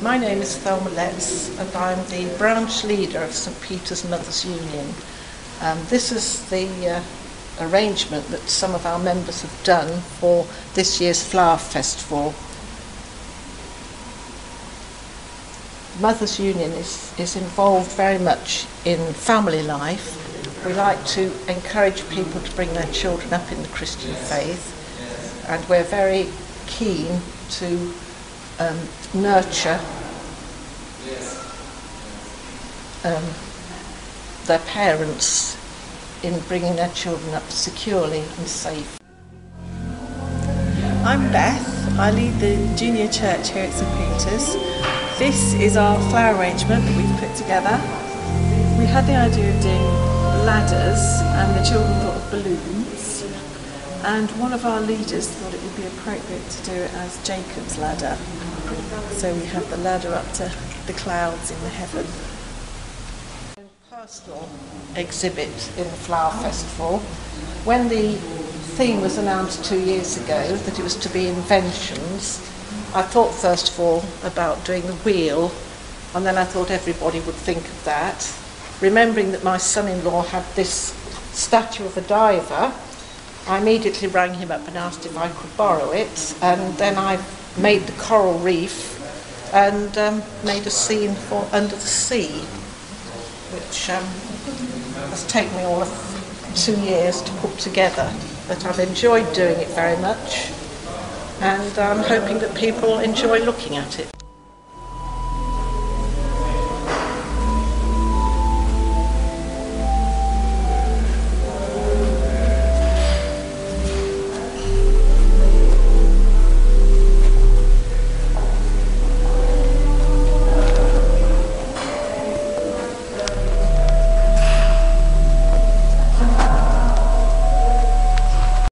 My name is Thelma Letts and I'm the branch leader of St Peter's Mothers Union. This is the arrangement that some of our members have done for this year's Flower Festival. Mothers Union is involved very much in family life. We like to encourage people to bring their children up in the Christian faith, and we're very keen to nurture their parents in bringing their children up securely and safe. I'm Beth, I lead the junior church here at St Peter's. This is our flower arrangement that we've put together. We had the idea of doing ladders and the children thought of balloons, and one of our leaders thought it would be appropriate to do it as Jacob's ladder. So we have the ladder up to the clouds in the heaven. A personal exhibit in the Flower Festival. When the theme was announced 2 years ago, that it was to be inventions, I thought first of all about doing the wheel, and then I thought everybody would think of that. Remembering that my son-in-law had this statue of a diver, I immediately rang him up and asked if I could borrow it, and then I made the coral reef and made a scene for Under the Sea, which has taken me all of 2 years to put together. But I've enjoyed doing it very much, and I'm hoping that people enjoy looking at it.